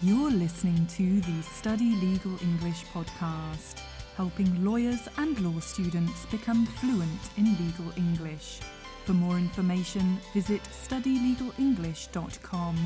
You're listening to the Study Legal English podcast, helping lawyers and law students become fluent in legal English. For more information, visit studylegalenglish.com.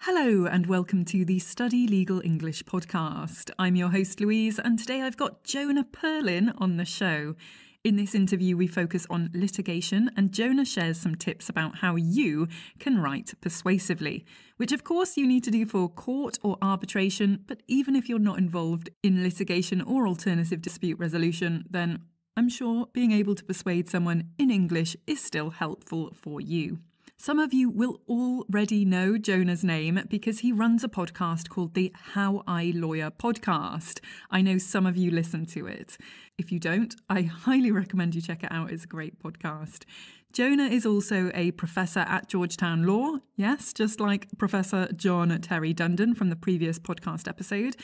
Hello and welcome to the Study Legal English podcast. I'm your host Louise, and today I've got Jonah Perlin on the show. In this interview we focus on litigation, and Jonah shares some tips about how you can write persuasively, which of course you need to do for court or arbitration, but even if you're not involved in litigation or alternative dispute resolution, then I'm sure being able to persuade someone in English is still helpful for you. Some of you will already know Jonah's name because he runs a podcast called the How I Lawyer Podcast. I know some of you listen to it. If you don't, I highly recommend you check it out. It's a great podcast. Jonah is also a professor at Georgetown Law, yes, just like Professor John Terry Dundon from the previous podcast episode,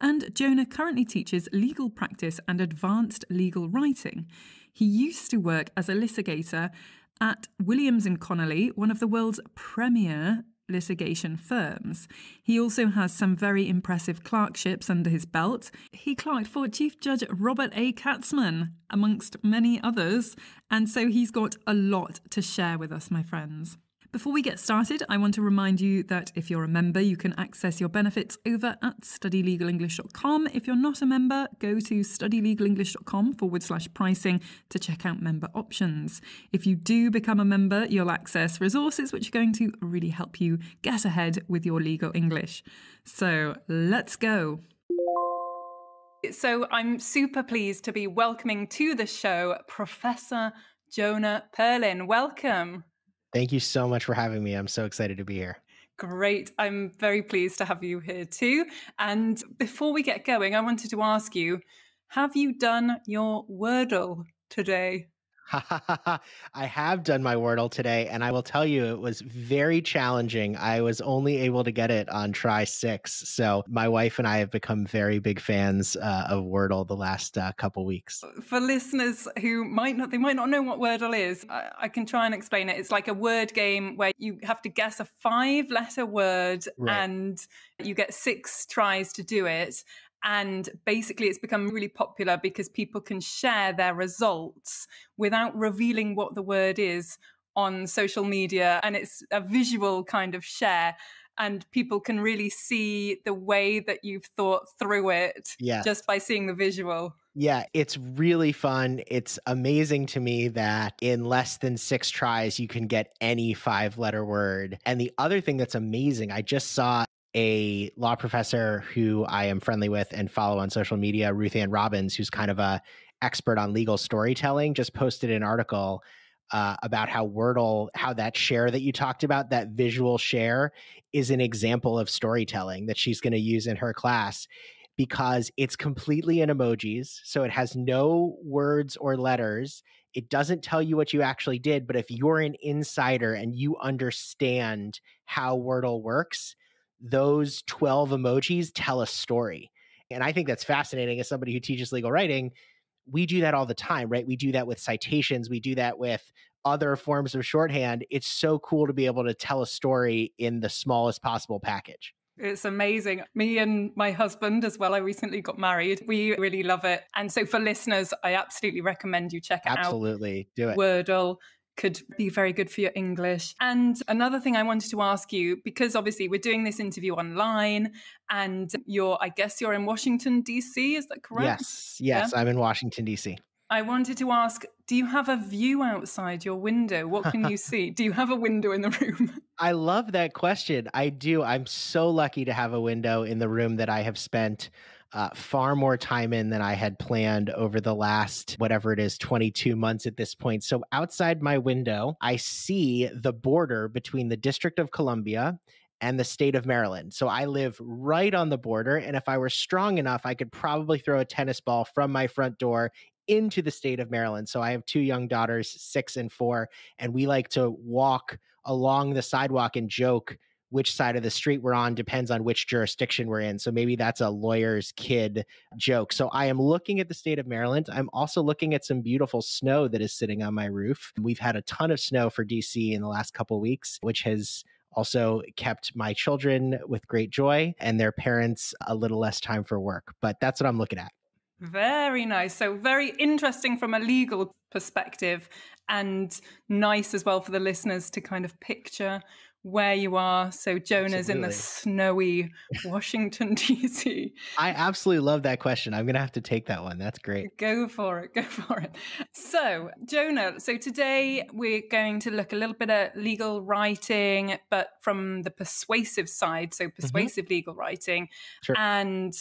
and Jonah currently teaches legal practice and advanced legal writing. He used to work as a litigator at Williams and Connolly, one of the world's premier litigation firms. He also has some very impressive clerkships under his belt. He clerked for Chief Judge Robert A. Katzmann, amongst many others, and so he's got a lot to share with us, my friends. Before we get started, I want to remind you that if you're a member, you can access your benefits over at studylegalenglish.com. If you're not a member, go to studylegalenglish.com/pricing to check out member options. If you do become a member, you'll access resources which are going to really help you get ahead with your legal English. So let's go. So I'm super pleased to be welcoming to the show Professor Jonah Perlin. Welcome. Thank you so much for having me. I'm so excited to be here. Great. I'm very pleased to have you here too. And before we get going, I wanted to ask you, have you done your Wordle today? I have done my Wordle today, and I will tell you it was very challenging. I was only able to get it on try 6. So my wife and I have become very big fans of Wordle the last couple weeks. For listeners who might not know what Wordle is, I can try and explain it. It's like a word game where you have to guess a 5-letter word, right, and you get 6 tries to do it. And basically, it's become really popular because people can share their results without revealing what the word is on social media. And it's a visual kind of share. And people can really see the way that you've thought through it, yeah, just by seeing the visual. Yeah, it's really fun. It's amazing to me that in less than 6 tries, you can get any 5-letter word. And the other thing that's amazing, I just saw a law professor who I am friendly with and follow on social media, Ruth Ann Robbins, who's kind of an expert on legal storytelling, just posted an article about how Wordle, how that share that you talked about, that visual share, is an example of storytelling that she's going to use in her class, because it's completely in emojis. So it has no words or letters. It doesn't tell you what you actually did. But if you're an insider and you understand how Wordle works, those 12 emojis tell a story. And I think that's fascinating as somebody who teaches legal writing. We do that all the time, right? We do that with citations. We do that with other forms of shorthand. It's so cool to be able to tell a story in the smallest possible package. It's amazing. Me and my husband as well, I recently got married. We really love it. And so for listeners, I absolutely recommend you check it out. Absolutely. Do it. Wordle could be very good for your English. And another thing I wanted to ask you, because obviously we're doing this interview online, and I guess you're in Washington, D.C., is that correct? Yes, yeah? I'm in Washington, D.C. I wanted to ask, do you have a view outside your window? What can you see? Do you have a window in the room? I love that question. I do. I'm so lucky to have a window in the room that I have spent far more time in than I had planned over the last, whatever it is, 22 months at this point. So outside my window, I see the border between the District of Columbia and the state of Maryland. So I live right on the border. And if I were strong enough, I could probably throw a tennis ball from my front door into the state of Maryland. So I have 2 young daughters, 6 and 4, and we like to walk along the sidewalk and joke which side of the street we're on depends on which jurisdiction we're in. So maybe that's a lawyer's kid joke. So I am looking at the state of Maryland. I'm also looking at some beautiful snow that is sitting on my roof. We've had a ton of snow for DC in the last couple of weeks, which has Also kept my children with great joy and their parents a little less time for work. But that's what I'm looking at. Very nice. So very interesting from a legal perspective, and nice as well for the listeners to kind of picture where you are. So Jonah's in the snowy Washington, D.C. I absolutely love that question. I'm going to have to take that one. That's great. Go for it. Go for it. So Jonah, so today we're going to look a little bit at legal writing, but from the persuasive side. So persuasive legal writing. Sure. And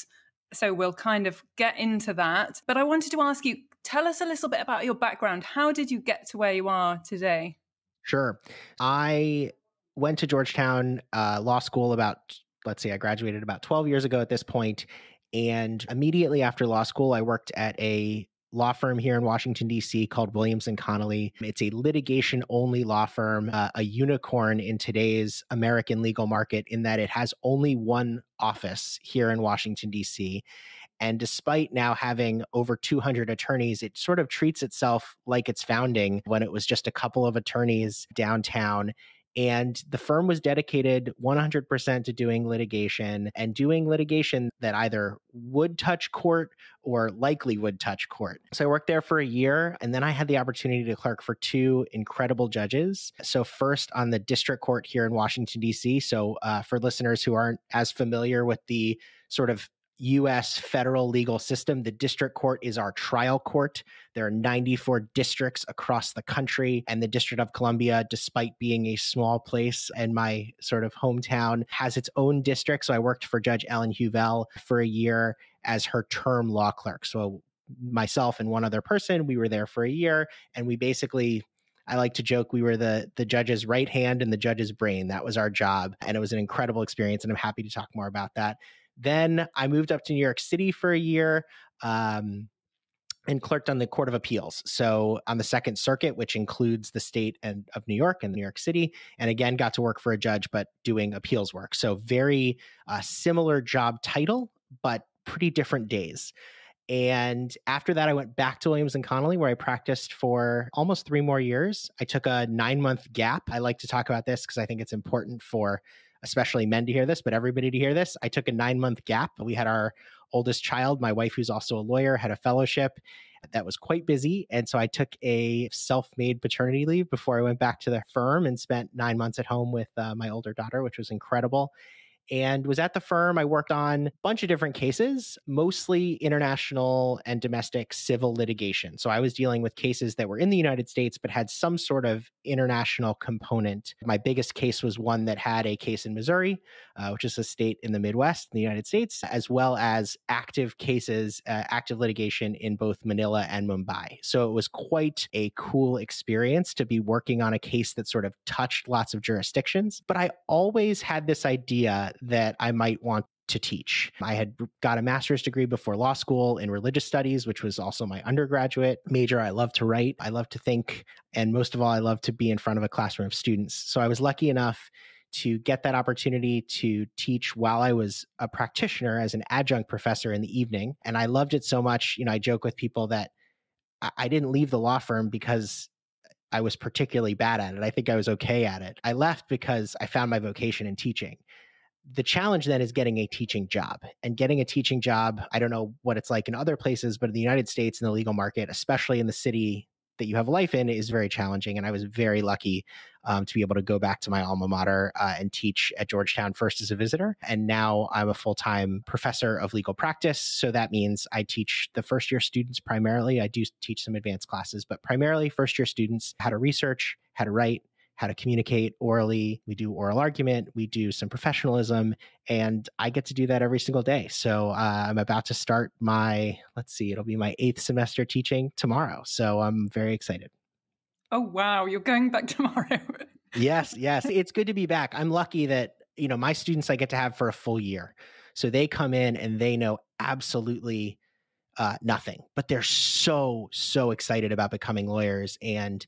so we'll kind of get into that. But I wanted to ask you, tell us a little bit about your background. How did you get to where you are today? Sure. I went to Georgetown Law School about, let's see, I graduated about 12 years ago at this point. And immediately after law school, I worked at a law firm here in Washington, D.C. called Williams and Connolly. It's a litigation-only law firm, a unicorn in today's American legal market in that it has only one office here in Washington, D.C. And despite now having over 200 attorneys, it sort of treats itself like its founding when it was just a couple of attorneys downtown. And the firm was dedicated 100% to doing litigation, and doing litigation that either would touch court or likely would touch court. So I worked there for a year, and then I had the opportunity to clerk for two incredible judges. So first on the district court here in Washington, D.C. So for listeners who aren't as familiar with the sort of U.S. federal legal system, the district court is our trial court. There are 94 districts across the country, and the District of Columbia, despite being a small place and my sort of hometown, has its own district. So I worked for Judge Ellen Huvel for a year as her term law clerk. So myself and one other person, we were there for a year, and we basically, I like to joke, we were the judge's right hand and the judge's brain. That was our job, and it was an incredible experience, and I'm happy to talk more about that. Then I moved up to New York City for a year and clerked on the Court of Appeals. So on the Second Circuit, which includes the state of New York and New York City, and again, got to work for a judge, but doing appeals work. So very similar job title, but pretty different days. And after that, I went back to Williams and Connolly, where I practiced for almost 3 more years. I took a 9-month gap. I like to talk about this because I think it's important for especially men to hear this, but everybody to hear this. I took a 9-month gap. We had our oldest child, my wife, who's also a lawyer, had a fellowship that was quite busy. And so I took a self-made paternity leave before I went back to the firm and spent 9 months at home with my older daughter, which was incredible. And was at the firm. I worked on a bunch of different cases, mostly international and domestic civil litigation. So I was dealing with cases that were in the United States, but had some sort of international component. My biggest case was one that had a case in Missouri, which is a state in the Midwest in the United States, as well as active cases, active litigation in both Manila and Mumbai. So it was quite a cool experience to be working on a case that sort of touched lots of jurisdictions. But I always had this idea that I might want to teach. I had got a master's degree before law school in religious studies, which was also my undergraduate major. I love to write. I love to think. And most of all, I love to be in front of a classroom of students. So I was lucky enough to get that opportunity to teach while I was a practitioner as an adjunct professor in the evening. And I loved it so much. You know, I joke with people that I didn't leave the law firm because I was particularly bad at it. I think I was okay at it. I left because I found my vocation in teaching. The challenge then is getting a teaching job. And getting a teaching job, I don't know what it's like in other places, but in the United States, in the legal market, especially in the city that you have life in, is very challenging. And I was very lucky to be able to go back to my alma mater and teach at Georgetown, first as a visitor. And now I'm a full-time professor of legal practice. So that means I teach the first-year students primarily. I do teach some advanced classes, but primarily first-year students how to research, how to write, how to communicate orally. We do oral argument. We do some professionalism. And I get to do that every single day. So I'm about to start my, let's see, it'll be my 8th semester teaching tomorrow. So I'm very excited. Oh, wow. You're going back tomorrow. Yes. It's good to be back. I'm lucky that, you know, my students I get to have for a full year. So they come in and they know absolutely nothing, but they're so excited about becoming lawyers. And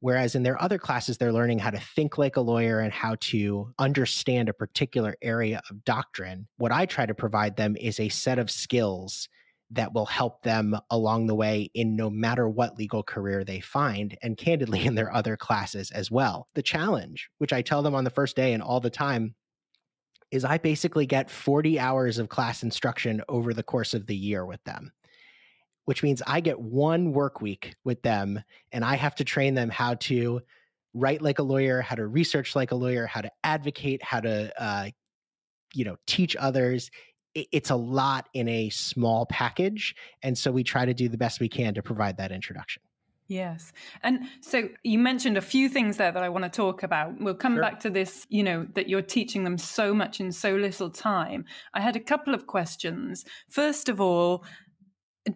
whereas in their other classes, they're learning how to think like a lawyer and how to understand a particular area of doctrine, what I try to provide them is a set of skills that will help them along the way in no matter what legal career they find, and candidly in their other classes as well. The challenge, which I tell them on the first day and all the time, is I basically get 40 hours of class instruction over the course of the year with them, which means I get one work week with them, and I have to train them how to write like a lawyer, how to research like a lawyer, how to advocate, how to teach others. It's a lot in a small package. And so we try to do the best we can to provide that introduction. Yes. And so you mentioned a few things there that I want to talk about. We'll come back to this, that you're teaching them so much in so little time. I had a couple of questions. First of all,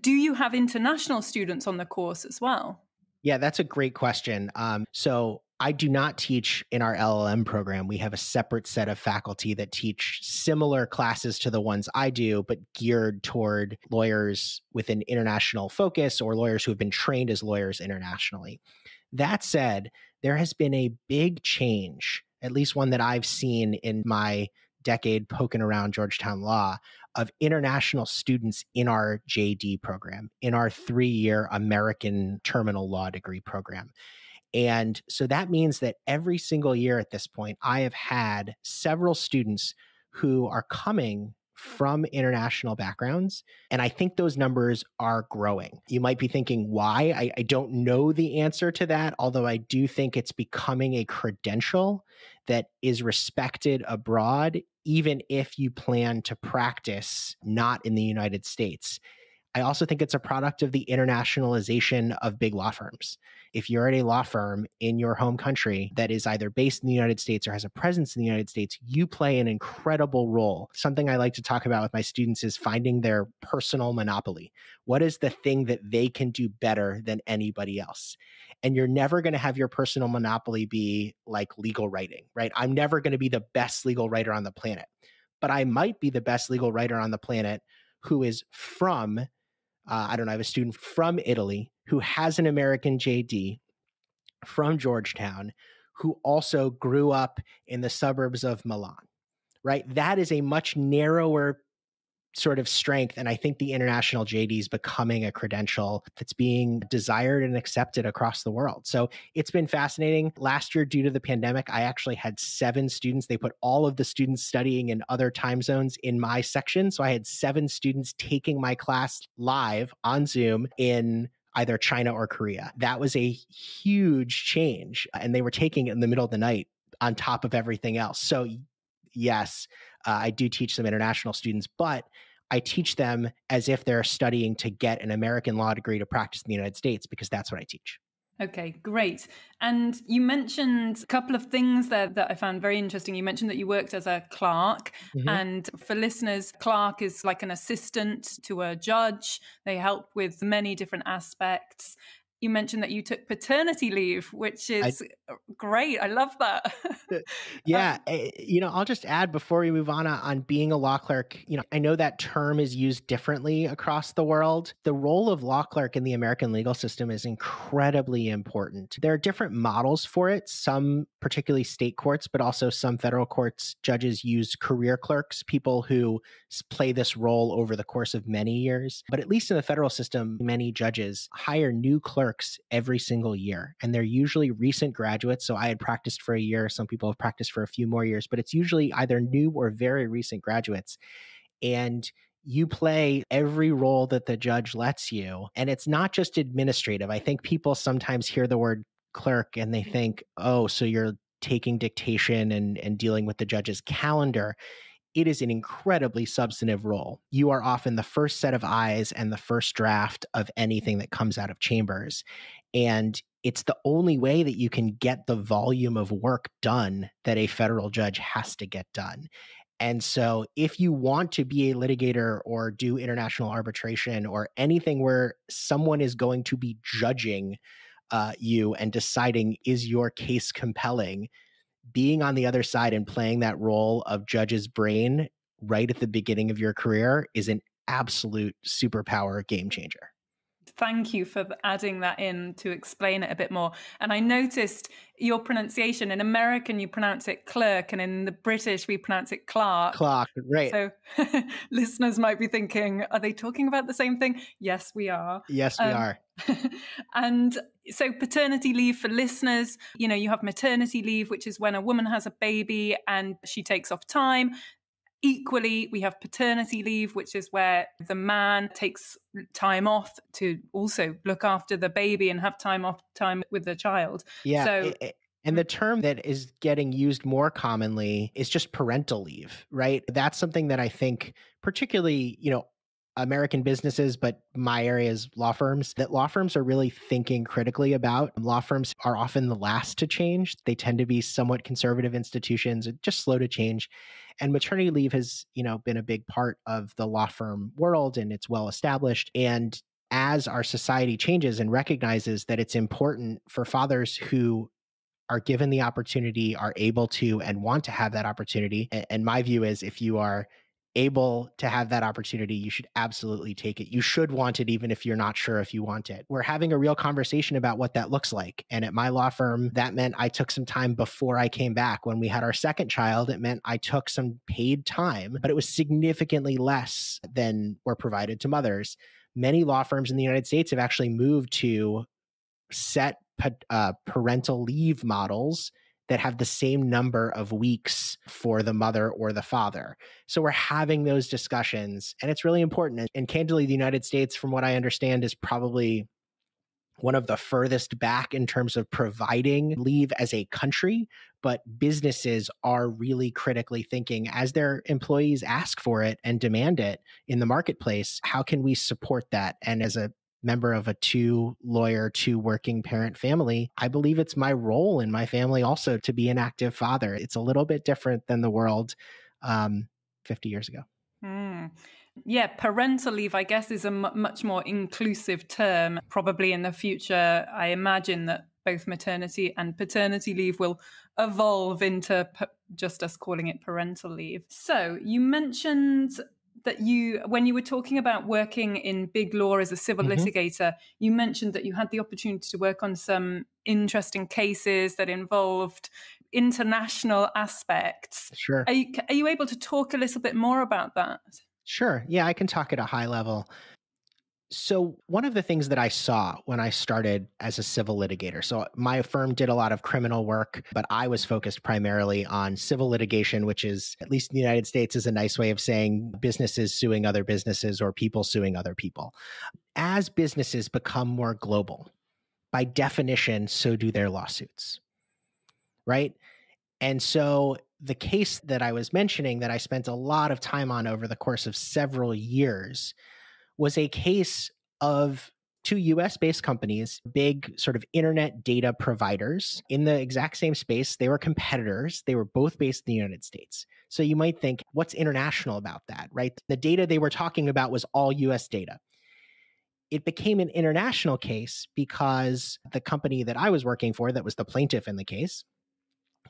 do you have international students on the course as well? Yeah, that's a great question. So I do not teach in our LLM program. We have a separate set of faculty that teach similar classes to the ones I do, but geared toward lawyers with an international focus or lawyers who have been trained as lawyers internationally. That said, there has been a big change, at least one that I've seen in my decade poking around Georgetown Law, of international students in our JD program, in our three-year American terminal law degree program. And so that means that every single year at this point, I have had several students who are coming from international backgrounds. And I think those numbers are growing. You might be thinking why. I don't know the answer to that, although I do think it's becoming a credential that is respected abroad, even if you plan to practice not in the United States. I also think it's a product of the internationalization of big law firms. If you're at a law firm in your home country that is either based in the United States or has a presence in the United States, you play an incredible role. Something I like to talk about with my students is finding their personal monopoly. What is the thing that they can do better than anybody else? And you're never going to have your personal monopoly be like legal writing, right? I'm never going to be the best legal writer on the planet, but I might be the best legal writer on the planet who is from I have a student from Italy who has an American JD from Georgetown who also grew up in the suburbs of Milan, right? That is a much narrower sort of strength. And I think the international JD is becoming a credential that's being desired and accepted across the world. So it's been fascinating. Last year, due to the pandemic, I actually had 7 students. They put all of the students studying in other time zones in my section. So I had 7 students taking my class live on Zoom in either China or Korea. That was a huge change. And they were taking it in the middle of the night on top of everything else. So yes, I do teach some international students, but I teach them as if they're studying to get an American law degree to practice in the United States, because that's what I teach. Okay, great. And you mentioned a couple of things there that I found very interesting. You mentioned that you worked as a clerk. Mm-hmm. And for listeners, clerk is like an assistant to a judge. They help with many different aspects. You mentioned that you took paternity leave, which is great. I love that. Yeah. I'll just add before we move on being a law clerk, I know that term is used differently across the world. The role of law clerk in the American legal system is incredibly important. There are different models for it. Some, particularly state courts, but also some federal courts, judges use career clerks, people who play this role over the course of many years. But at least in the federal system, many judges hire new clerks every single year. And they're usually recent graduates. So I had practiced for a year. Some people have practiced for a few more years, but it's usually either new or very recent graduates. And you play every role that the judge lets you. And it's not just administrative. I think people sometimes hear the word clerk and they think, oh, so you're taking dictation and dealing with the judge's calendar. It is an incredibly substantive role. You are often the first set of eyes and the first draft of anything that comes out of chambers. And it's the only way that you can get the volume of work done that a federal judge has to get done. And so if you want to be a litigator or do international arbitration or anything where someone is going to be judging you and deciding, is your case compelling? Being on the other side and playing that role of judge's brain right at the beginning of your career is an absolute superpower game changer. thank you for adding that in to explain it a bit more. And I noticed your pronunciation. In American, you pronounce it clerk, and in the British, we pronounce it Clark. Clark, right. So listeners might be thinking, are they talking about the same thing? Yes, we are. Yes, we are. And so paternity leave for listeners, you know, you have maternity leave, which is when a woman has a baby and she takes off time. Equally, we have paternity leave, which is where the man takes time off to also look after the baby and have time with the child. Yeah. So, and the term that is getting used more commonly is just parental leave, right? That's something that I think particularly, you know, American businesses, but my area is law firms, that law firms are really thinking critically about. Law firms are often the last to change. They tend to be somewhat conservative institutions, just slow to change. And maternity leave has, you know, been a big part of the law firm world, and it's well established. And as our society changes and recognizes that it's important for fathers who are given the opportunity, are able to and want to have that opportunity. And my view is if you are able to have that opportunity, you should absolutely take it. You should want it, even if you're not sure if you want it. We're having a real conversation about what that looks like. And at my law firm, that meant I took some time before I came back. When we had our second child, it meant I took some paid time, but it was significantly less than were provided to mothers. Many law firms in the United States have actually moved to set parental leave models that have the same number of weeks for the mother or the father. So we're having those discussions, and it's really important. And candidly, the United States, from what I understand, is probably one of the furthest back in terms of providing leave as a country, but businesses are really critically thinking as their employees ask for it and demand it in the marketplace, how can we support that? And as a member of a two-lawyer, two-working parent family, I believe it's my role in my family also to be an active father. It's a little bit different than the world 50 years ago. Mm. Yeah, parental leave, I guess, is a much more inclusive term. Probably in the future, I imagine that both maternity and paternity leave will evolve into just us calling it parental leave. So you mentioned that when you were talking about working in big law as a civil litigator, you mentioned that you had the opportunity to work on some interesting cases that involved international aspects. Sure. Are you able to talk a little bit more about that? Sure. Yeah, I can talk at a high level. So one of the things that I saw when I started as a civil litigator, so my firm did a lot of criminal work, but I was focused primarily on civil litigation, which is, at least in the United States, is a nice way of saying businesses suing other businesses or people suing other people. As businesses become more global, by definition, so do their lawsuits, right? And so the case that I was mentioning that I spent a lot of time on over the course of several years was a case of two US-based companies, big sort of internet data providers in the exact same space. They were competitors. They were both based in the United States. So you might think, what's international about that, right? The data they were talking about was all US data. It became an international case because the company that I was working for, that was the plaintiff in the case,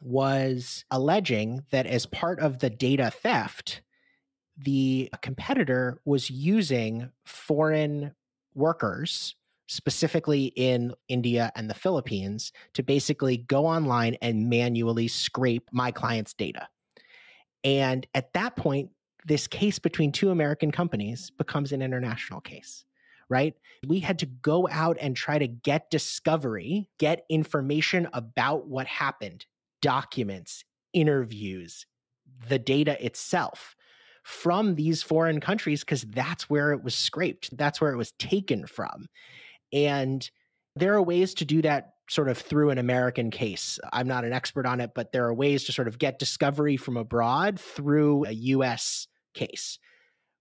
was alleging that as part of the data theft, the competitor was using foreign workers, specifically in India and the Philippines, to basically go online and manually scrape my client's data. And at that point, this case between two American companies becomes an international case, right? We had to go out and try to get discovery, get information about what happened, documents, interviews, the data itself, from these foreign countries, because that's where it was scraped. That's where it was taken from. And there are ways to do that sort of through an American case. I'm not an expert on it, but there are ways to sort of get discovery from abroad through a US case.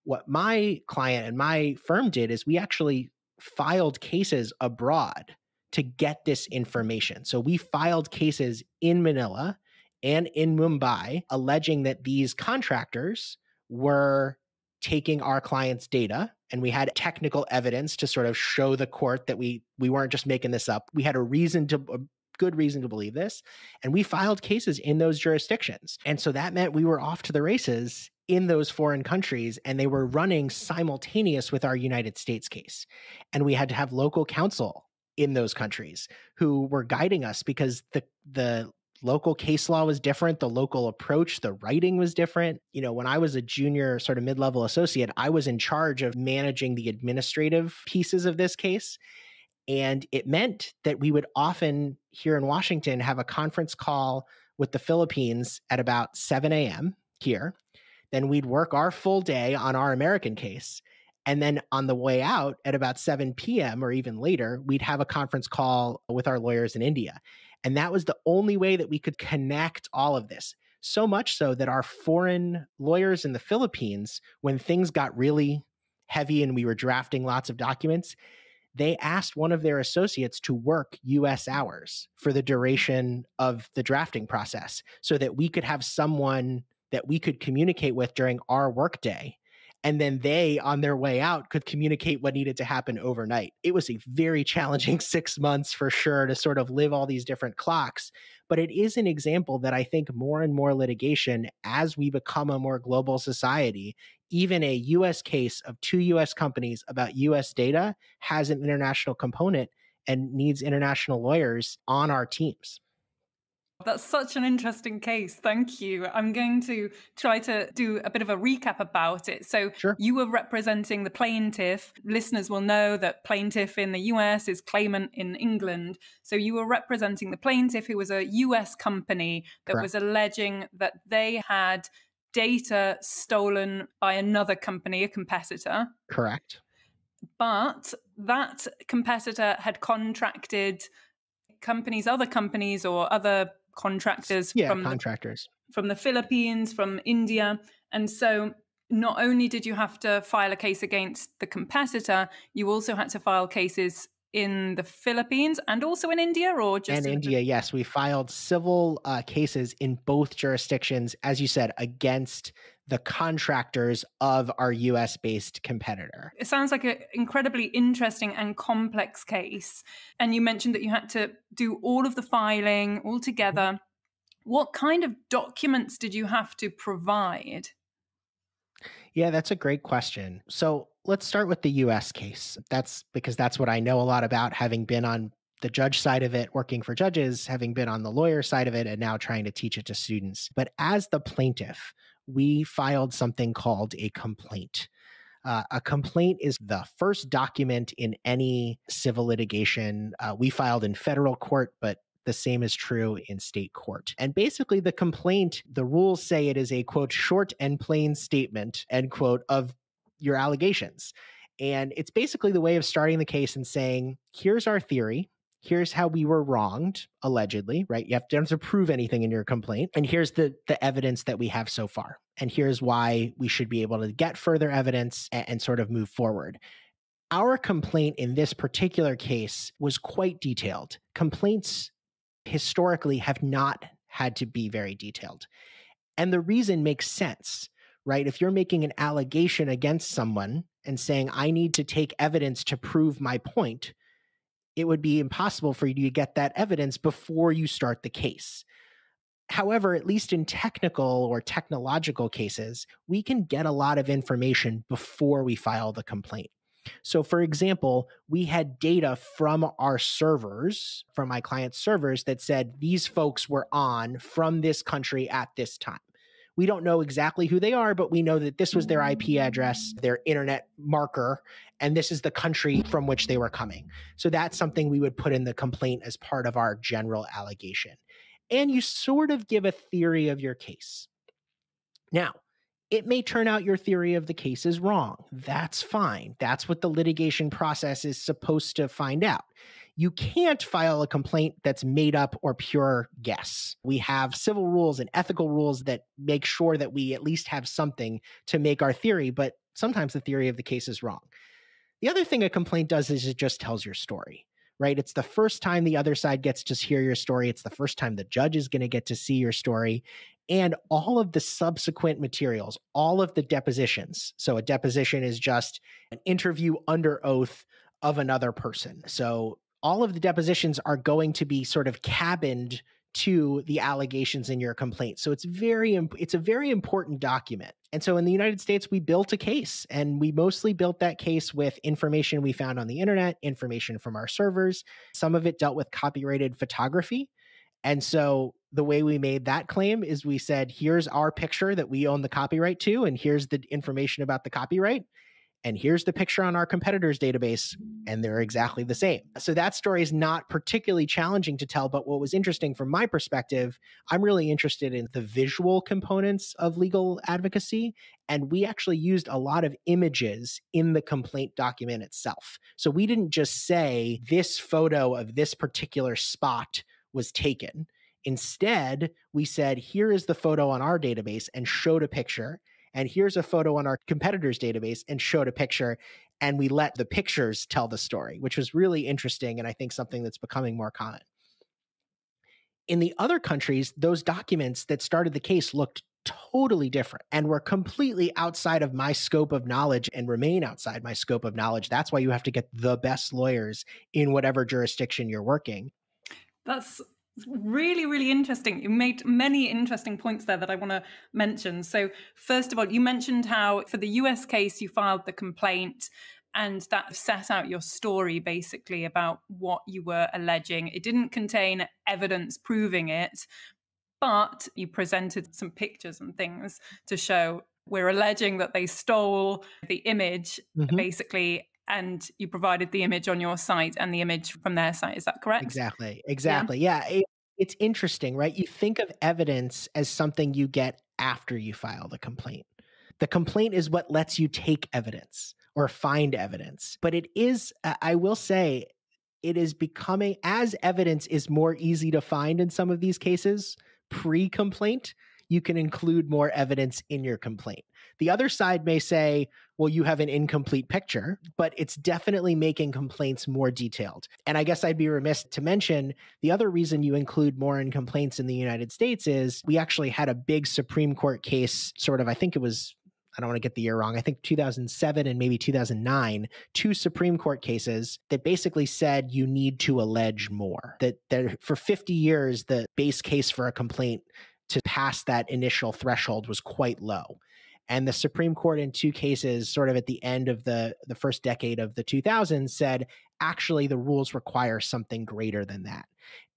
What my client and my firm did is we actually filed cases abroad to get this information. So we filed cases in Manila and in Mumbai alleging that these contractors were taking our client's data, and we had technical evidence to sort of show the court that we weren't just making this up. We had a good reason to believe this, and we filed cases in those jurisdictions. And so that meant we were off to the races in those foreign countries, and they were running simultaneous with our United States case. And we had to have local counsel in those countries who were guiding us because the local case law was different, the local approach, the writing was different. You know, when I was a junior sort of mid-level associate, I was in charge of managing the administrative pieces of this case. And it meant that we would often here in Washington have a conference call with the Philippines at about 7 a.m. here. Then we'd work our full day on our American case. And then on the way out at about 7 p.m. or even later, we'd have a conference call with our lawyers in India. And that was the only way that we could connect all of this. So much so that our foreign lawyers in the Philippines, when things got really heavy and we were drafting lots of documents, they asked one of their associates to work U.S. hours for the duration of the drafting process so that we could have someone that we could communicate with during our workday. And then they, on their way out, could communicate what needed to happen overnight. It was a very challenging 6 months for sure to sort of live all these different clocks. But it is an example that I think more and more litigation, as we become a more global society, even a U.S. case of two U.S. companies about U.S. data has an international component and needs international lawyers on our teams. That's such an interesting case. Thank you. I'm going to try to do a bit of a recap about it. So sure. You were representing the plaintiff. Listeners will know that plaintiff in the US is claimant in England. So you were representing the plaintiff, who was a US company that Correct. Was alleging that they had data stolen by another company, a competitor. Correct. But that competitor had contracted other companies or other contractors from the Philippines, from India. And so not only did you have to file a case against the competitor, you also had to file cases in the Philippines and also in India, or just in India. Yes, we filed civil cases in both jurisdictions, as you said, against the contractors of our US-based competitor. It sounds like an incredibly interesting and complex case. And you mentioned that you had to do all of the filing all together. What kind of documents did you have to provide? Yeah, that's a great question. So let's start with the US case. That's because that's what I know a lot about, having been on the judge side of it, working for judges, having been on the lawyer side of it, and now trying to teach it to students. But as the plaintiff, we filed something called a complaint. A complaint is the first document in any civil litigation. We filed in federal court, but the same is true in state court. And basically the complaint, the rules say it is a, quote, short and plain statement, end quote, of your allegations. And it's basically the way of starting the case and saying, here's our theory. Here's how we were wronged, allegedly, right? You have to prove anything in your complaint. And here's the evidence that we have so far. And here's why we should be able to get further evidence and sort of move forward. Our complaint in this particular case was quite detailed. Complaints historically have not had to be very detailed. And the reason makes sense, right? If you're making an allegation against someone and saying, I need to take evidence to prove my point, it would be impossible for you to get that evidence before you start the case. However, at least in technical or technological cases, we can get a lot of information before we file the complaint. So for example, we had data from our servers, from my client's servers, that said these folks were on from this country at this time. We don't know exactly who they are, but we know that this was their IP address, their internet marker, and this is the country from which they were coming. So that's something we would put in the complaint as part of our general allegation. And you sort of give a theory of your case. Now, it may turn out your theory of the case is wrong. That's fine. That's what the litigation process is supposed to find out. You can't file a complaint that's made up or pure guess. We have civil rules and ethical rules that make sure that we at least have something to make our theory, but sometimes the theory of the case is wrong. The other thing a complaint does is it just tells your story, right? It's the first time the other side gets to hear your story. It's the first time the judge is going to get to see your story. And all of the subsequent materials, all of the depositions. So a deposition is just an interview under oath of another person. So all of the depositions are going to be sort of cabined to the allegations in your complaint. So it's a very important document. And so in the United States, we built a case, and we mostly built that case with information we found on the internet, information from our servers. Some of it dealt with copyrighted photography. And so the way we made that claim is we said, here's our picture that we own the copyright to, and here's the information about the copyright. And here's the picture on our competitor's database, and they're exactly the same. So that story is not particularly challenging to tell, but what was interesting from my perspective, I'm really interested in the visual components of legal advocacy, and we actually used a lot of images in the complaint document itself. So we didn't just say, this photo of this particular spot was taken. Instead, we said, here is the photo on our database, and showed a picture. And here's a photo on our competitor's database, and showed a picture, and we let the pictures tell the story, which was really interesting, and I think something that's becoming more common. In the other countries, those documents that started the case looked totally different and were completely outside of my scope of knowledge and remain outside my scope of knowledge. That's why you have to get the best lawyers in whatever jurisdiction you're working. That's really, really interesting. You made many interesting points there that I want to mention. So first of all, you mentioned how for the US case, you filed the complaint, and that set out your story basically about what you were alleging. It didn't contain evidence proving it, but you presented some pictures and things to show we're alleging that they stole the image, basically. And you provided the image on your site and the image from their site. Is that correct? Exactly. Exactly. Yeah. It's interesting, right? You think of evidence as something you get after you file the complaint. The complaint is what lets you take evidence or find evidence. But it is, I will say, it is becoming, as evidence is more easy to find in some of these cases, pre-complaint, you can include more evidence in your complaint. The other side may say, well, you have an incomplete picture, but it's definitely making complaints more detailed. And I guess I'd be remiss to mention the other reason you include more in complaints in the United States is we actually had a big Supreme Court case, sort of, I think it was, I don't want to get the year wrong, I think 2007 and maybe 2009, two Supreme Court cases that basically said you need to allege more. That for 50 years, the base case for a complaint to pass that initial threshold was quite low. And the Supreme Court in two cases, sort of at the end of the first decade of the 2000s, said, actually, the rules require something greater than that.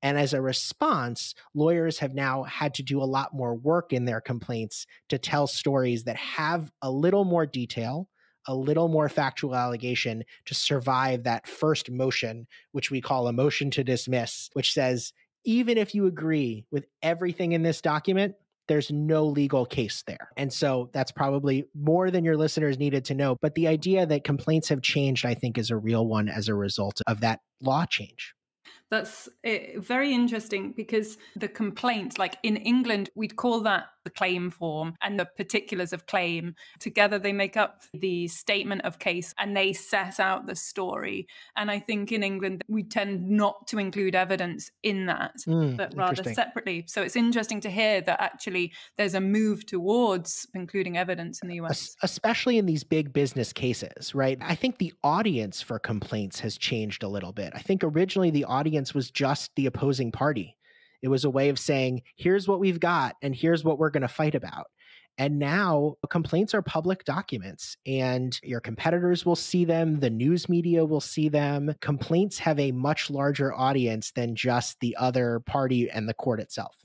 And as a response, lawyers have now had to do a lot more work in their complaints to tell stories that have a little more detail, a little more factual allegation to survive that first motion, which we call a motion to dismiss, which says, even if you agree with everything in this document, there's no legal case there. And so that's probably more than your listeners needed to know. But the idea that complaints have changed, I think, is a real one as a result of that law change. That's very interesting, because the complaint, like in England, we'd call that the claim form and the particulars of claim. Together, they make up the statement of case, and they set out the story. And I think in England, we tend not to include evidence in that, but rather separately. So it's interesting to hear that actually there's a move towards including evidence in the US. Especially in these big business cases, right? I think the audience for complaints has changed a little bit. I think originally the audience was just the opposing party. It was a way of saying, here's what we've got, and here's what we're going to fight about. And now complaints are public documents, and your competitors will see them. The news media will see them. Complaints have a much larger audience than just the other party and the court itself.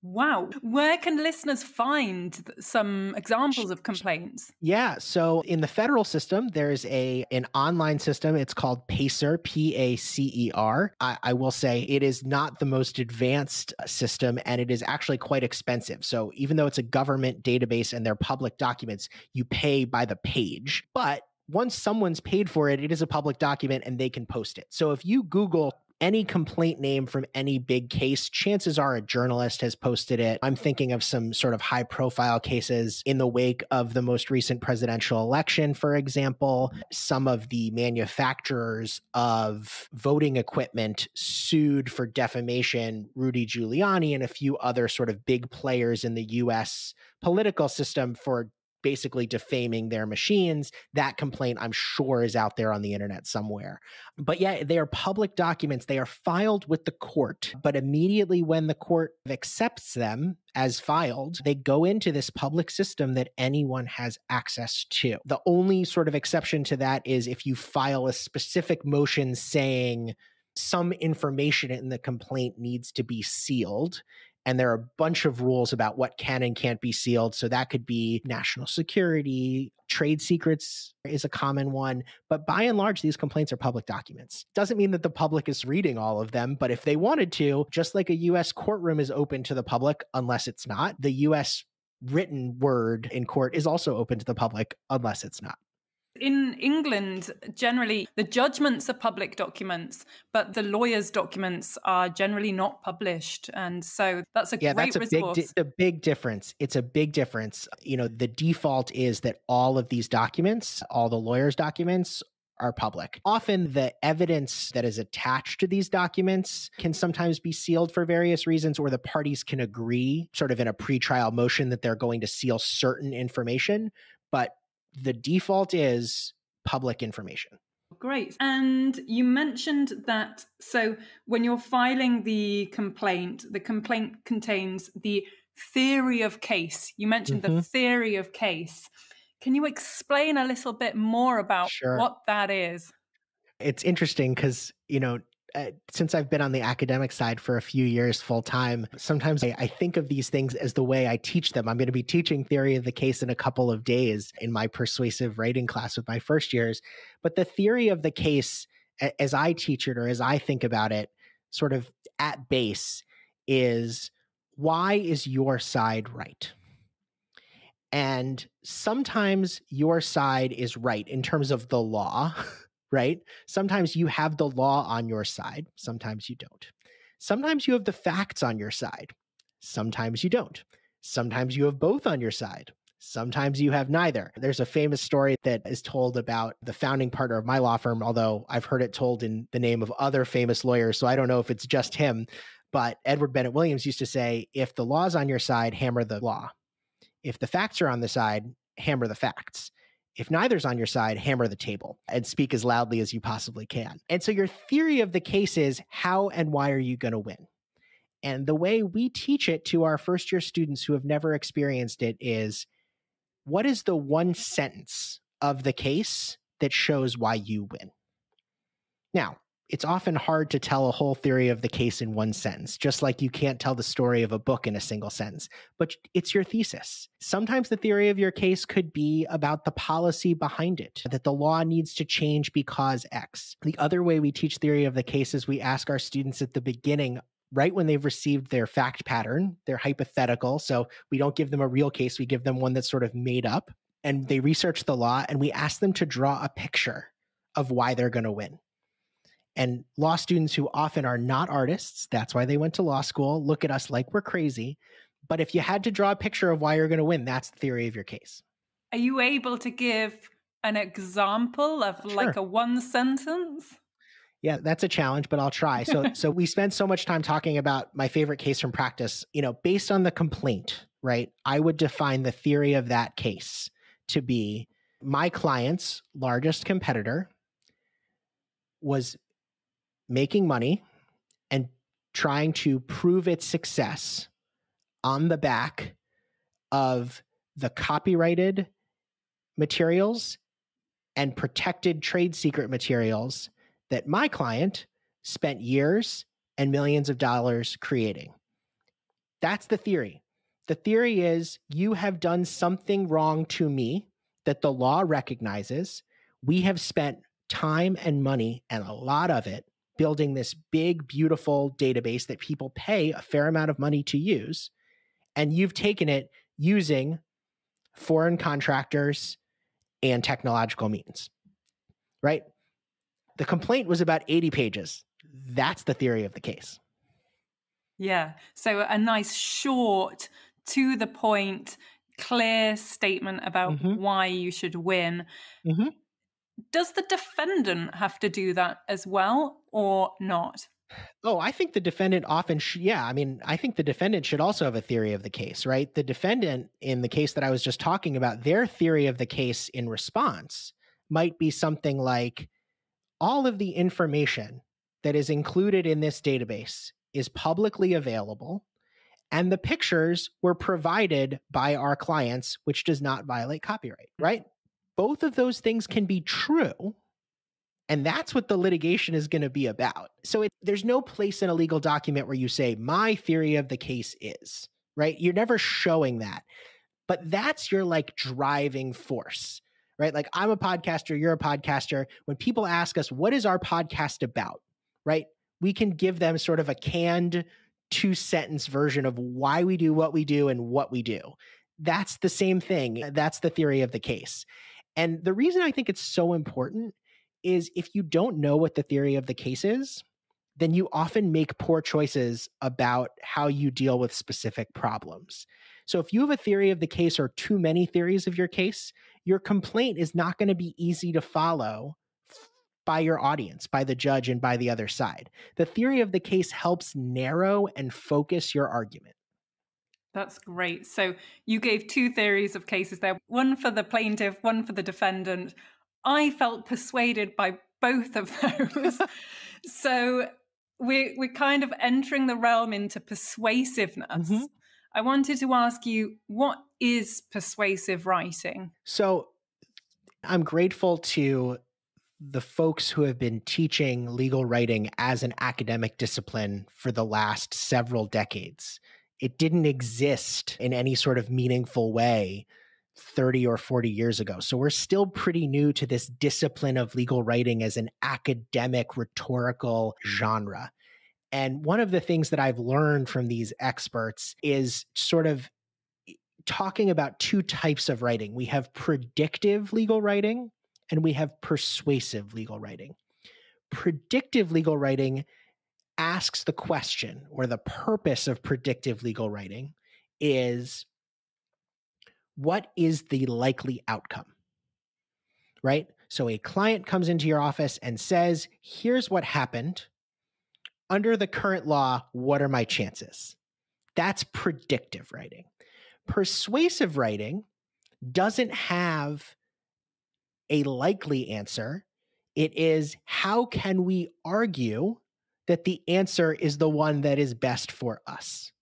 Wow. Where can listeners find some examples of complaints? Yeah. So in the federal system, there's an online system. It's called PACER, P-A-C-E-R. I will say it is not the most advanced system, and it is actually quite expensive. So even though it's a government database and they're public documents, you pay by the page. But once someone's paid for it, it is a public document and they can post it. So if you Google any complaint name from any big case, chances are a journalist has posted it. I'm thinking of some sort of high-profile cases in the wake of the most recent presidential election, for example. Some of the manufacturers of voting equipment sued for defamation Rudy Giuliani and a few other sort of big players in the U.S. political system for basically defaming their machines. That complaint, I'm sure, is out there on the internet somewhere. But yeah, they are public documents. They are filed with the court, but immediately when the court accepts them as filed, they go into this public system that anyone has access to. The only sort of exception to that is if you file a specific motion saying some information in the complaint needs to be sealed. And there are a bunch of rules about what can and can't be sealed. So that could be national security, trade secrets is a common one. But by and large, these complaints are public documents. Doesn't mean that the public is reading all of them, but if they wanted to, just like a U.S. courtroom is open to the public, unless it's not, the U.S. written word in court is also open to the public, unless it's not. In England, generally, the judgments are public documents, but the lawyers' documents are generally not published. And so that's a great resource. Yeah, that's a big difference. It's a big difference. You know, the default is that all of these documents, all the lawyers' documents, are public. Often the evidence that is attached to these documents can sometimes be sealed for various reasons, or the parties can agree sort of in a pretrial motion that they're going to seal certain information, but the default is public information. Great. And you mentioned that, so when you're filing the complaint contains the theory of case. You mentioned the theory of case. Can you explain a little bit more about what that is? It's interesting because, you know, since I've been on the academic side for a few years full time, sometimes I think of these things as the way I teach them. I'm going to be teaching theory of the case in a couple of days in my persuasive writing class with my first years. But the theory of the case, as I teach it or as I think about it, sort of at base is, why is your side right? And sometimes your side is right in terms of the law. Right? Sometimes you have the law on your side. Sometimes you don't. Sometimes you have the facts on your side. Sometimes you don't. Sometimes you have both on your side. Sometimes you have neither. There's a famous story that is told about the founding partner of my law firm, although I've heard it told in the name of other famous lawyers, so I don't know if it's just him. But Edward Bennett Williams used to say, if the law's on your side, hammer the law. If the facts are on the side, hammer the facts. If neither's on your side, hammer the table and speak as loudly as you possibly can. And so your theory of the case is, how and why are you going to win? And the way we teach it to our first year students who have never experienced it is, what is the one sentence of the case that shows why you win? Now, it's often hard to tell a whole theory of the case in one sentence, just like you can't tell the story of a book in a single sentence, but it's your thesis. Sometimes the theory of your case could be about the policy behind it, that the law needs to change because X. The other way we teach theory of the case is we ask our students at the beginning, right when they've received their fact pattern, their hypothetical, so we don't give them a real case, we give them one that's sort of made up, and they research the law, and we ask them to draw a picture of why they're going to win. And law students who often are not artists, that's why they went to law school, look at us like we're crazy. But if you had to draw a picture of why you're going to win, that's the theory of your case. Are you able to give an example of like a one sentence? Yeah, that's a challenge, but I'll try. So we spend so much time talking about my favorite case from practice, you know, based on the complaint, right? I would define the theory of that case to be, my client's largest competitor was making money and trying to prove its success on the back of the copyrighted materials and protected trade secret materials that my client spent years and millions of dollars creating. That's the theory. The theory is, you have done something wrong to me that the law recognizes. We have spent time and money, and a lot of it, building this big, beautiful database that people pay a fair amount of money to use. And you've taken it using foreign contractors and technological means, right? The complaint was about 80 pages. That's the theory of the case. Yeah. So a nice, short, to the point, clear statement about why you should win. Does the defendant have to do that as well or not? Oh, I think the defendant often, I think the defendant should also have a theory of the case, right? The defendant in the case that I was just talking about, their theory of the case in response might be something like, all of the information that is included in this database is publicly available, and the pictures were provided by our clients, which does not violate copyright, right? Both of those things can be true, and that's what the litigation is going to be about. So there's no place in a legal document where you say, my theory of the case is, right? You're never showing that. But that's your like driving force, right? Like, I'm a podcaster, you're a podcaster. When people ask us, what is our podcast about, right? We can give them sort of a canned two-sentence version of why we do what we do and what we do. That's the same thing. That's the theory of the case. And the reason I think it's so important is if you don't know what the theory of the case is, then you often make poor choices about how you deal with specific problems. So if you have a theory of the case or too many theories of your case, your complaint is not going to be easy to follow by your audience, by the judge, and by the other side. The theory of the case helps narrow and focus your argument. That's great. So you gave two theories of cases there, one for the plaintiff, one for the defendant. I felt persuaded by both of those. So we're kind of entering the realm into persuasiveness. Mm-hmm. I wanted to ask you, what is persuasive writing? So I'm grateful to the folks who have been teaching legal writing as an academic discipline for the last several decades. It didn't exist in any sort of meaningful way 30 or 40 years ago. So we're still pretty new to this discipline of legal writing as an academic rhetorical genre. And one of the things that I've learned from these experts is sort of talking about two types of writing. We have predictive legal writing and we have persuasive legal writing. Predictive legal writing asks the question, or the purpose of predictive legal writing is, what is the likely outcome, right? So a client comes into your office and says, here's what happened. Under the current law, what are my chances? That's predictive writing. Persuasive writing doesn't have a likely answer. It is, how can we argue that the answer is the one that is best for us,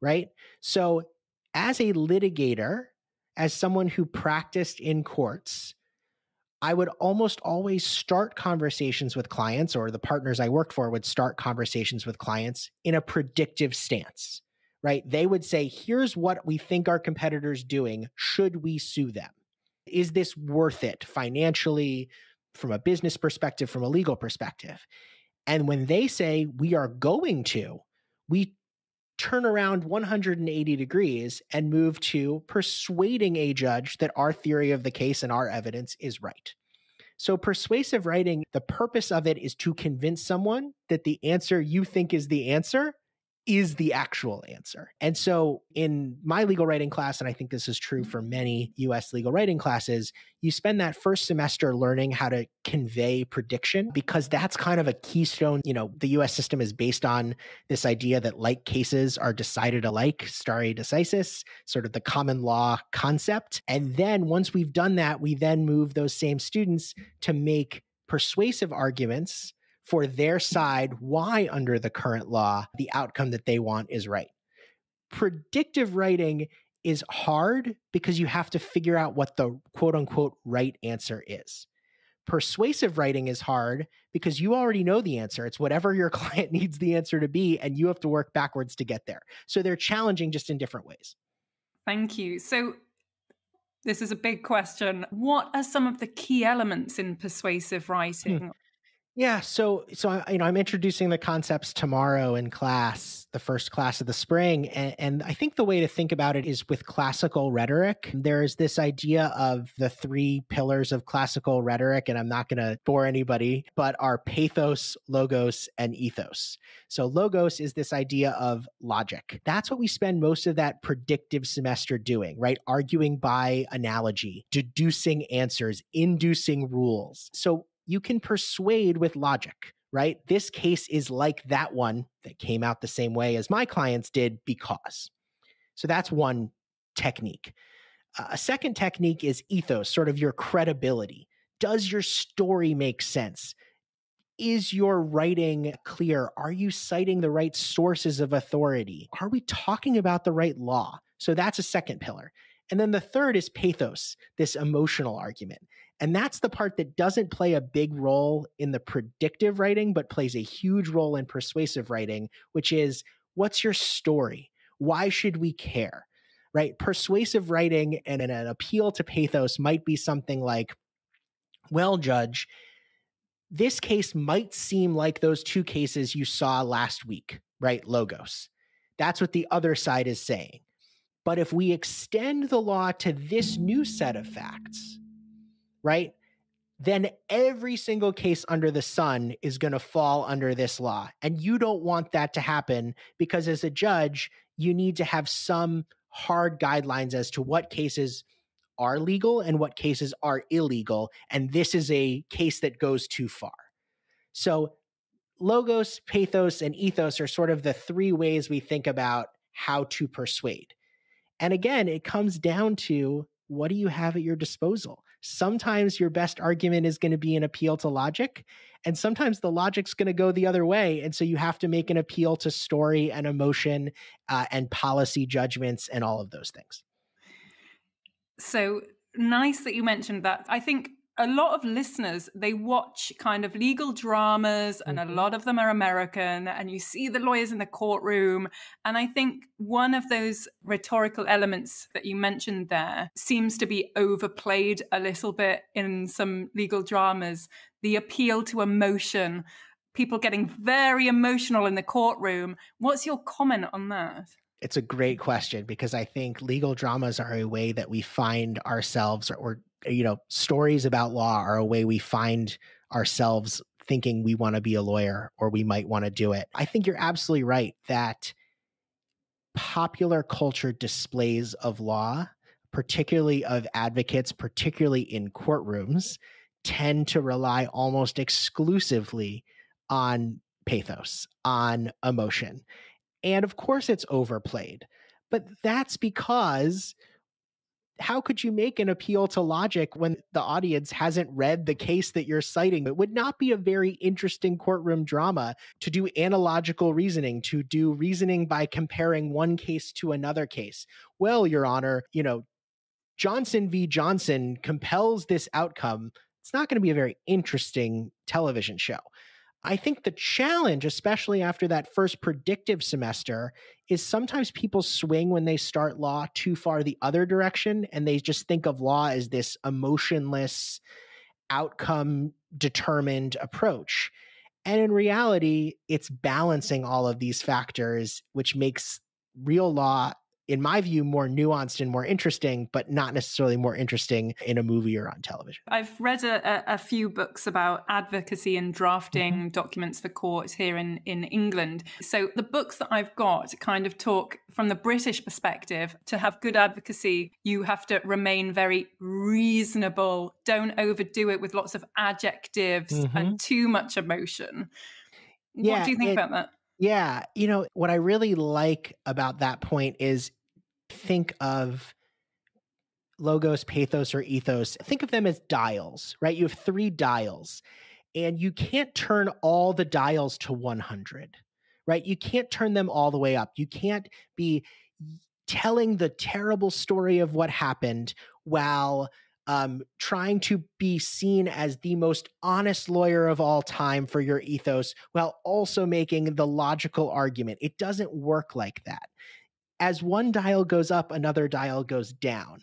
right? So as a litigator, as someone who practiced in courts, I would almost always start conversations with clients, or the partners I worked for would start conversations with clients in a predictive stance, right? They would say, here's what we think our competitor's doing. Should we sue them? Is this worth it financially, from a business perspective, from a legal perspective? And when they say, we are going to, we turn around 180 degrees and move to persuading a judge that our theory of the case and our evidence is right. So persuasive writing, the purpose of it is to convince someone that the answer you think is the answer is the actual answer. And so in my legal writing class, and I think this is true for many US legal writing classes, you spend that first semester learning how to convey prediction, because that's kind of a keystone. You know, the US system is based on this idea that like cases are decided alike, stare decisis, sort of the common law concept. And then once we've done that, we then move those same students to make persuasive arguments for their side, why under the current law, the outcome that they want is right. Predictive writing is hard because you have to figure out what the quote unquote right answer is. Persuasive writing is hard because you already know the answer. It's whatever your client needs the answer to be, and you have to work backwards to get there. So they're challenging, just in different ways. Thank you. So this is a big question. What are some of the key elements in persuasive writing? Yeah, so you know, I'm introducing the concepts tomorrow in class, the first class of the spring, and I think the way to think about it is with classical rhetoric. There is this idea of the three pillars of classical rhetoric, and I'm not going to bore anybody, but are pathos, logos, and ethos. So logos is this idea of logic. That's what we spend most of that predictive semester doing, right? Arguing by analogy, deducing answers, inducing rules. So you can persuade with logic, right? This case is like that one that came out the same way as my clients did because. So that's one technique. A second technique is ethos, sort of your credibility. Does your story make sense? Is your writing clear? Are you citing the right sources of authority? Are we talking about the right law? So that's a second pillar. And then the third is pathos, this emotional argument. And that's the part that doesn't play a big role in the predictive writing, but plays a huge role in persuasive writing, which is, what's your story? Why should we care? Right? Persuasive writing and an appeal to pathos might be something like, well, Judge, this case might seem like those two cases you saw last week, right? Logos. That's what the other side is saying. But if we extend the law to this new set of facts, right, then every single case under the sun is going to fall under this law. And you don't want that to happen because as a judge, you need to have some hard guidelines as to what cases are legal and what cases are illegal. And this is a case that goes too far. So logos, pathos, and ethos are sort of the three ways we think about how to persuade. And again, it comes down to, what do you have at your disposal? Sometimes your best argument is going to be an appeal to logic, and sometimes the logic's going to go the other way. And so you have to make an appeal to story and emotion and policy judgments and all of those things. So nice that you mentioned that. I think a lot of listeners, they watch kind of legal dramas, and a lot of them are American, and you see the lawyers in the courtroom. And I think one of those rhetorical elements that you mentioned there seems to be overplayed a little bit in some legal dramas, the appeal to emotion, people getting very emotional in the courtroom. What's your comment on that? It's a great question, because I think legal dramas are a way that we find ourselves, or you know, stories about law are a way we find ourselves thinking we want to be a lawyer or we might want to do it. I think you're absolutely right that popular culture displays of law, particularly of advocates, particularly in courtrooms, tend to rely almost exclusively on pathos, on emotion. And of course it's overplayed, but that's because how could you make an appeal to logic when the audience hasn't read the case that you're citing? It would not be a very interesting courtroom drama to do analogical reasoning, to do reasoning by comparing one case to another case. Well, Your Honor, you know, Johnson v. Johnson compels this outcome. It's not going to be a very interesting television show. I think the challenge, especially after that first predictive semester, is sometimes people swing when they start law too far the other direction, and they just think of law as this emotionless, outcome-determined approach. And in reality, it's balancing all of these factors, which makes real law, in my view, more nuanced and more interesting, but not necessarily more interesting in a movie or on television. I've read a few books about advocacy and drafting documents for court here in England. So the books that I've got kind of talk from the British perspective. To have good advocacy, you have to remain very reasonable. Don't overdo it with lots of adjectives and too much emotion. Yeah, what do you think about that? Yeah. You know, what I really like about that point is, think of logos, pathos, or ethos. Think of them as dials, right? You have three dials, and you can't turn all the dials to 100, right? You can't turn them all the way up. You can't be telling the terrible story of what happened while trying to be seen as the most honest lawyer of all time for your ethos, while also making the logical argument. It doesn't work like that. As one dial goes up, another dial goes down.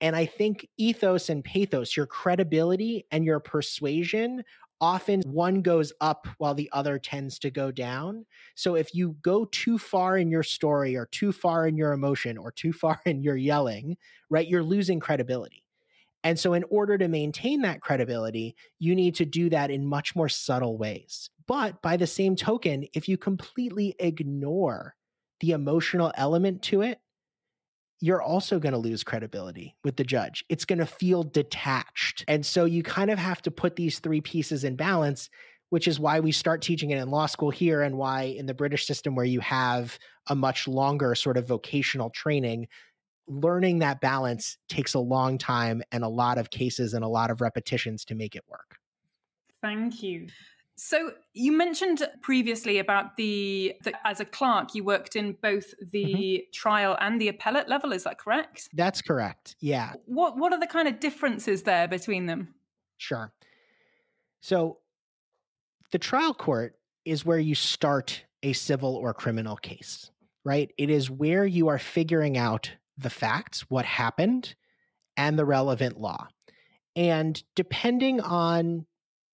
And I think ethos and pathos, your credibility and your persuasion, often one goes up while the other tends to go down. So if you go too far in your story, or too far in your emotion, or too far in your yelling, right, you're losing credibility. And so in order to maintain that credibility, you need to do that in much more subtle ways. But by the same token, if you completely ignore the emotional element to it, you're also going to lose credibility with the judge. It's going to feel detached. And so you kind of have to put these three pieces in balance, which is why we start teaching it in law school here and why in the British system, where you have a much longer sort of vocational training, learning that balance takes a long time and a lot of cases and a lot of repetitions to make it work. Thank you. So you mentioned previously about the as a clerk, you worked in both the trial and the appellate level. Is that correct? That's correct. Yeah. What are the kind of differences there between them? Sure. So the trial court is where you start a civil or criminal case, right? It is where you are figuring out the facts, what happened, and the relevant law. And depending on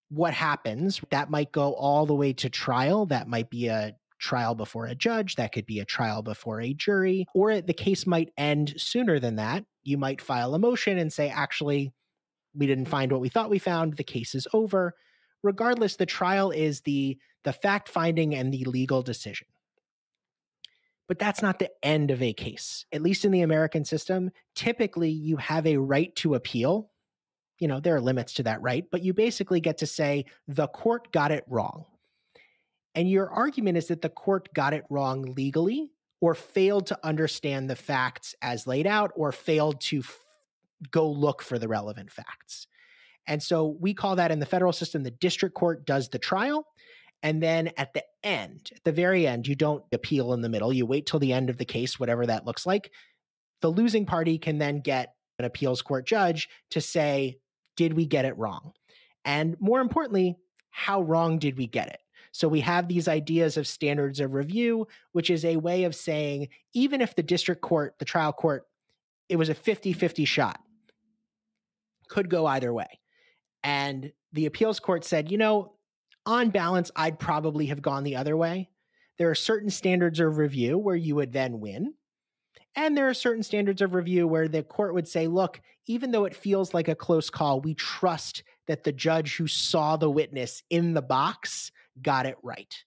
what happens, that might go all the way to trial. That might be a trial before a judge. That could be a trial before a jury, or the case might end sooner than that. You might file a motion and say, actually, we didn't find what we thought we found. The case is over. Regardless, the trial is the fact-finding and the legal decision. But that's not the end of a case. At least in the American system, typically you have a right to appeal. You know, there are limits to that right, but you basically get to say the court got it wrong. And your argument is that the court got it wrong legally, or failed to understand the facts as laid out, or failed to go look for the relevant facts. And so we call that in the federal system, the district court does the trial. And then at the end, at the very end, you don't appeal in the middle. You wait till the end of the case, whatever that looks like. The losing party can then get an appeals court judge to say, did we get it wrong? And more importantly, how wrong did we get it? So we have these ideas of standards of review, which is a way of saying, even if the district court, the trial court, it was a 50-50 shot, could go either way. And the appeals court said, you know, on balance, I'd probably have gone the other way. There are certain standards of review where you would then win. And there are certain standards of review where the court would say, look, even though it feels like a close call, we trust that the judge who saw the witness in the box got it right.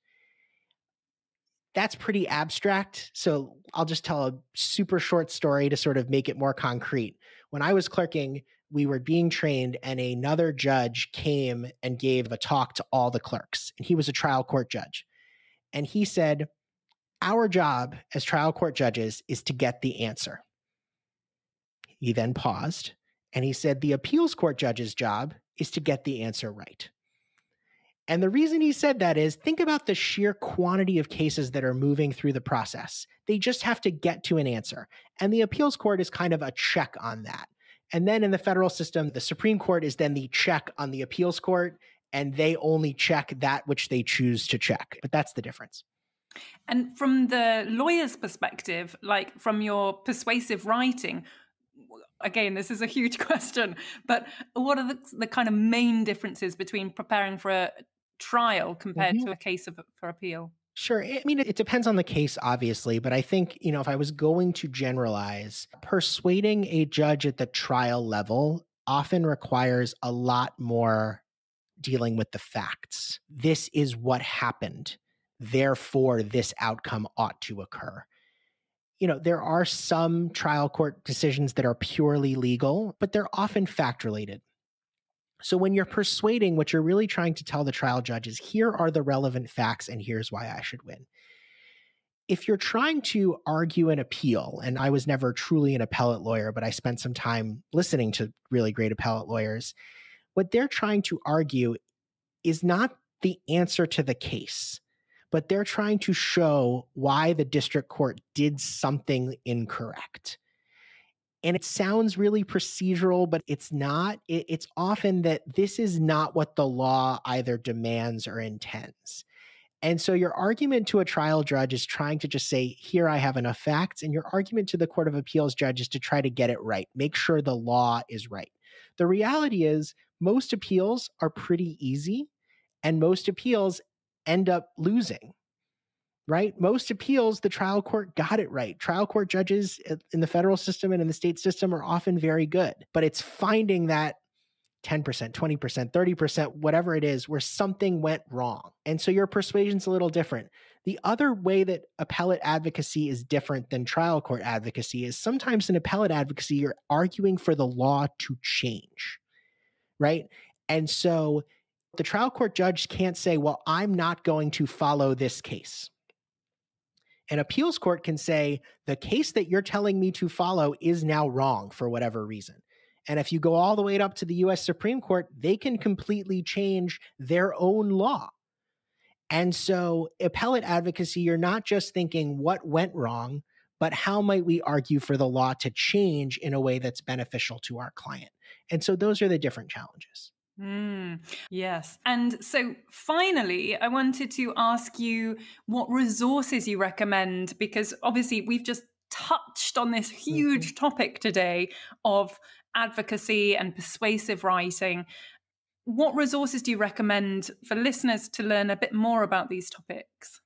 That's pretty abstract. So I'll just tell a super short story to sort of make it more concrete. When I was clerking, we were being trained and another judge came and gave a talk to all the clerks. And he was a trial court judge. And he said, our job as trial court judges is to get the answer. He then paused and he said, the appeals court judge's job is to get the answer right. And the reason he said that is, think about the sheer quantity of cases that are moving through the process. They just have to get to an answer. And the appeals court is kind of a check on that. And then in the federal system, the Supreme Court is then the check on the appeals court, and they only check that which they choose to check. But that's the difference. And from the lawyer's perspective, like from your persuasive writing, again, this is a huge question, but what are the kind of main differences between preparing for a trial compared to a case for appeal? Sure. I mean, it depends on the case, obviously, but I think, you know, if I was going to generalize, persuading a judge at the trial level often requires a lot more dealing with the facts. This is what happened. Therefore, this outcome ought to occur. You know, there are some trial court decisions that are purely legal, but they're often fact-related. So when you're persuading, what you're really trying to tell the trial judge is, here are the relevant facts and here's why I should win. If you're trying to argue an appeal, and I was never truly an appellate lawyer, but I spent some time listening to really great appellate lawyers, what they're trying to argue is not the answer to the case, but they're trying to show why the district court did something incorrect. And it sounds really procedural, but it's not. It's often that this is not what the law either demands or intends. And so your argument to a trial judge is trying to just say, here, I have enough facts. And your argument to the Court of Appeals judge is to try to get it right. Make sure the law is right. The reality is most appeals are pretty easy and most appeals end up losing. Right? Most appeals, the trial court got it right. Trial court judges in the federal system and in the state system are often very good, but it's finding that 10%, 20%, 30%, whatever it is, where something went wrong. And so your persuasion's a little different. The other way that appellate advocacy is different than trial court advocacy is sometimes in appellate advocacy, you're arguing for the law to change, right? And so the trial court judge can't say, well, I'm not going to follow this case. An appeals court can say, the case that you're telling me to follow is now wrong for whatever reason. And if you go all the way up to the U.S. Supreme Court, they can completely change their own law. And so appellate advocacy, you're not just thinking what went wrong, but how might we argue for the law to change in a way that's beneficial to our client? And so those are the different challenges. Yes. And so finally, I wanted to ask you what resources you recommend, because obviously we've just touched on this huge topic today of advocacy and persuasive writing. What resources do you recommend for listeners to learn a bit more about these topics?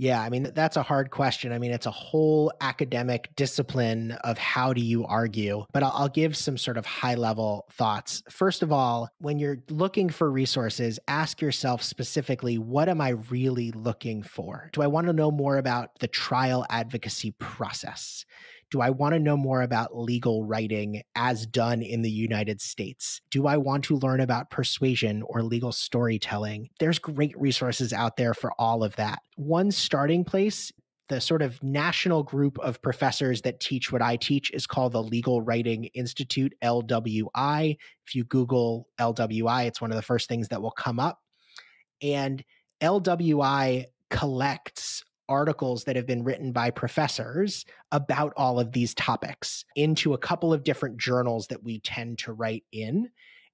Yeah, I mean, that's a hard question. I mean, it's a whole academic discipline of how do you argue, but I'll give some sort of high-level thoughts. First of all, when you're looking for resources, ask yourself specifically, what am I really looking for? Do I want to know more about the trial advocacy process? Do I want to know more about legal writing as done in the United States? Do I want to learn about persuasion or legal storytelling? There's great resources out there for all of that. One starting place, the sort of national group of professors that teach what I teach, is called the Legal Writing Institute, LWI. If you Google LWI, it's one of the first things that will come up. And LWI collects articles that have been written by professors about all of these topics into a couple of different journals that we tend to write in.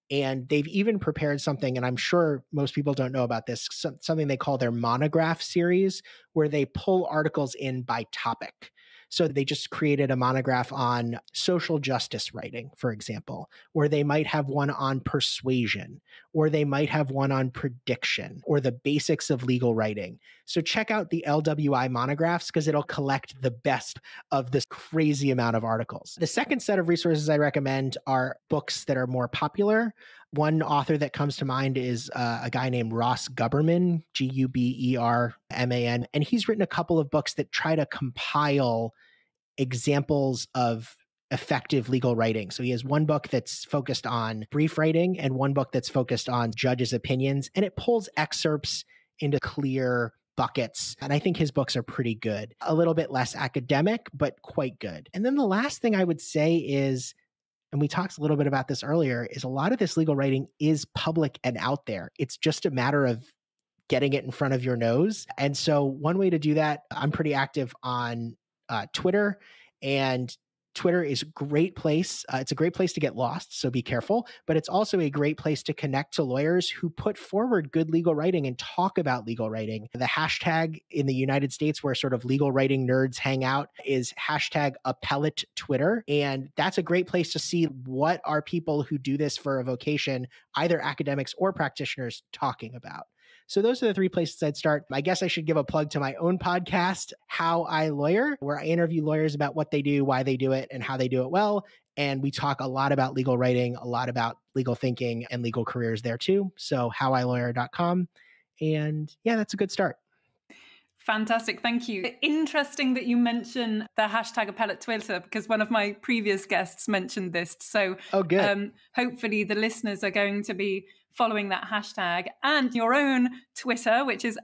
And they've even prepared something, and I'm sure most people don't know about this, something they call their monograph series, where they pull articles in by topic. So they just created a monograph on social justice writing, for example, or they might have one on persuasion, or they might have one on prediction, or the basics of legal writing. So check out the LWI monographs, because it'll collect the best of this crazy amount of articles. The second set of resources I recommend are books that are more popular. One author that comes to mind is a guy named Ross Guberman, Guberman, and he's written a couple of books that try to compile examples of effective legal writing. So he has one book that's focused on brief writing and one book that's focused on judges' opinions, and it pulls excerpts into clear buckets. And I think his books are pretty good. A little bit less academic, but quite good. And then the last thing I would say is, and we talked a little bit about this earlier, is a lot of this legal writing is public and out there. It's just a matter of getting it in front of your nose. And so one way to do that, I'm pretty active on Twitter, and Twitter is a great place. It's a great place to get lost, so be careful. But it's also a great place to connect to lawyers who put forward good legal writing and talk about legal writing. The hashtag in the United States where sort of legal writing nerds hang out is #AppellateTwitter. And that's a great place to see what are people who do this for a vocation, either academics or practitioners, talking about. So those are the three places I'd start. I guess I should give a plug to my own podcast, How I Lawyer, where I interview lawyers about what they do, why they do it, and how they do it well. And we talk a lot about legal writing, a lot about legal thinking and legal careers there too. So howilawyer.com. And yeah, that's a good start. Fantastic. Thank you. Interesting that you mention the #AppellateTwitter, because one of my previous guests mentioned this. So good. Hopefully the listeners are going to be following that hashtag, and your own Twitter, which is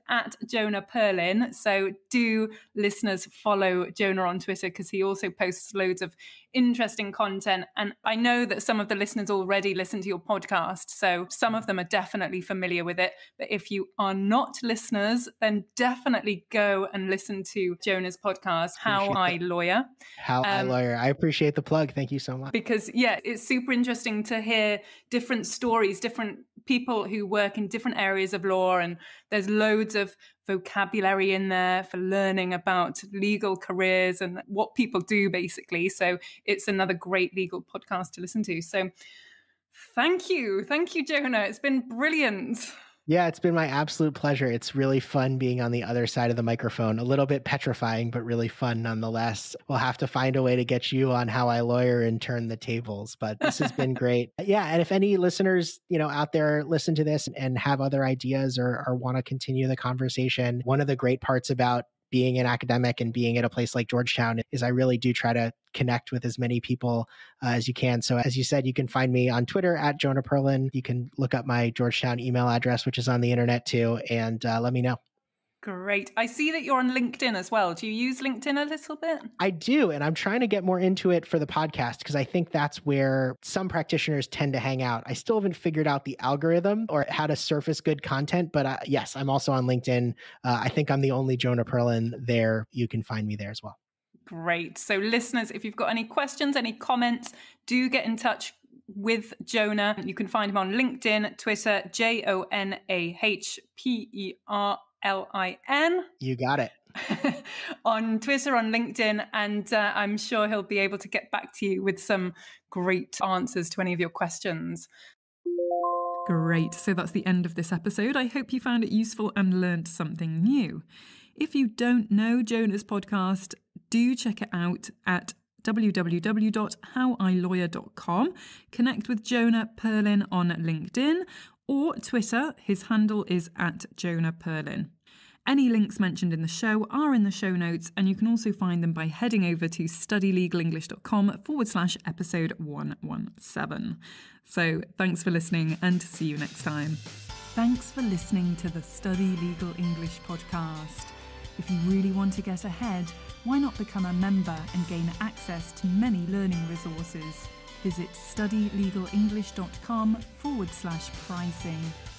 @JonahPerlin. So do listeners follow Jonah on Twitter, because he also posts loads of interesting content. And I know that some of the listeners already listen to your podcast, so some of them are definitely familiar with it. But if you are not listeners, then definitely go and listen to Jonah's podcast, How I Lawyer. How I Lawyer. I appreciate the plug. Thank you so much. Because yeah, it's super interesting to hear different stories, different people who work in different areas of law, and there's loads of vocabulary in there for learning about legal careers and what people do, basically. So it's another great legal podcast to listen to. So thank you, Jonah. It's been brilliant. Yeah, it's been my absolute pleasure. It's really fun being on the other side of the microphone. A little bit petrifying, but really fun nonetheless. We'll have to find a way to get you on How I Lawyer and turn the tables, but this has been great. Yeah, and if any listeners, out there listen to this and have other ideas or want to continue the conversation, one of the great parts about being an academic and being at a place like Georgetown is I really do try to connect with as many people as you can. So as you said, you can find me on Twitter at Jonah Perlin. You can look up my Georgetown email address, which is on the internet too, and let me know. Great. I see that you're on LinkedIn as well. Do you use LinkedIn a little bit? I do. And I'm trying to get more into it for the podcast because I think that's where some practitioners tend to hang out. I still haven't figured out the algorithm or how to surface good content. But yes, I'm also on LinkedIn. I think I'm the only Jonah Perlin there. You can find me there as well. Great. So listeners, if you've got any questions, any comments, do get in touch with Jonah. You can find him on LinkedIn, Twitter, JonahPerlin. You got it. On Twitter, on LinkedIn, and I'm sure he'll be able to get back to you with some great answers to any of your questions. Great. So that's the end of this episode. I hope you found it useful and learned something new. If you don't know Jonah's podcast, do check it out at www.howilawyer.com. Connect with Jonah Perlin on LinkedIn or Twitter. His handle is at Jonah Perlin. Any links mentioned in the show are in the show notes, and you can also find them by heading over to studylegalenglish.com/episode 117. So thanks for listening and see you next time. Thanks for listening to the Study Legal English podcast. If you really want to get ahead, why not become a member and gain access to many learning resources? Visit studylegalenglish.com/pricing.